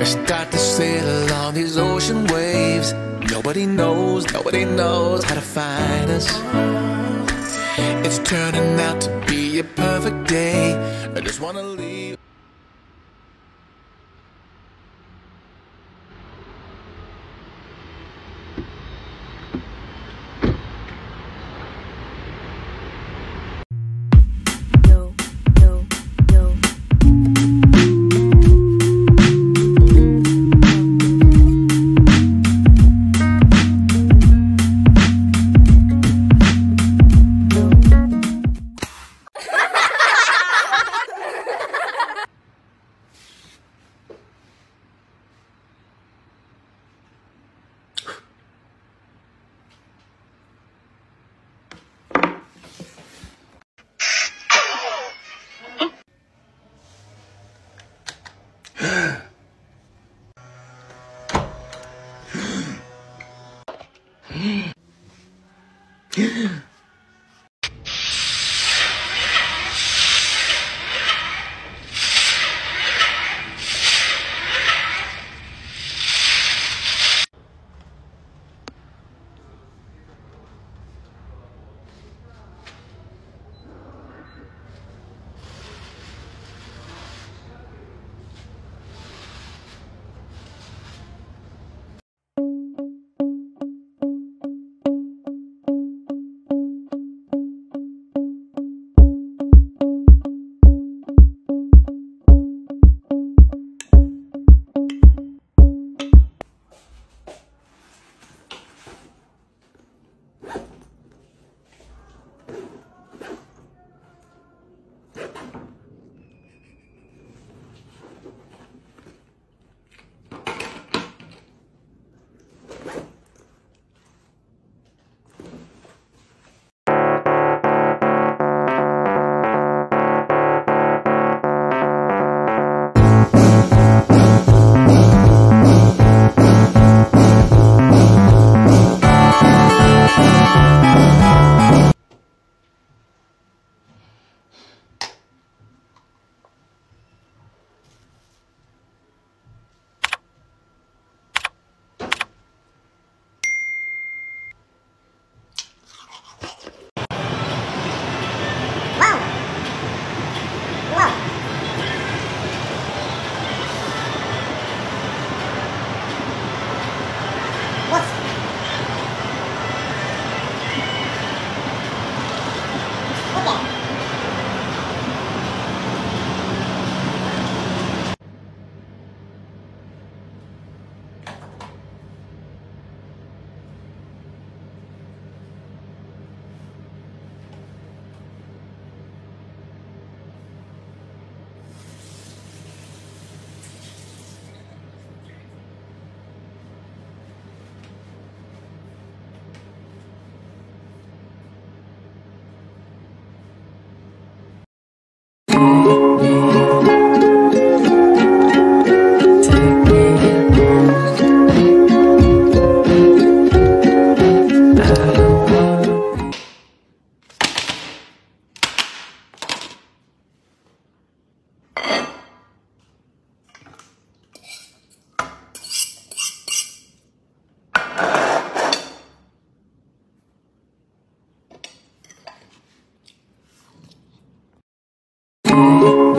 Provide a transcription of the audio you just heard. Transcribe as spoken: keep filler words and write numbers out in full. I start to sail on these ocean waves. Nobody knows, nobody knows how to find us. It's turning out to be a perfect day. I just wanna leave. Oh,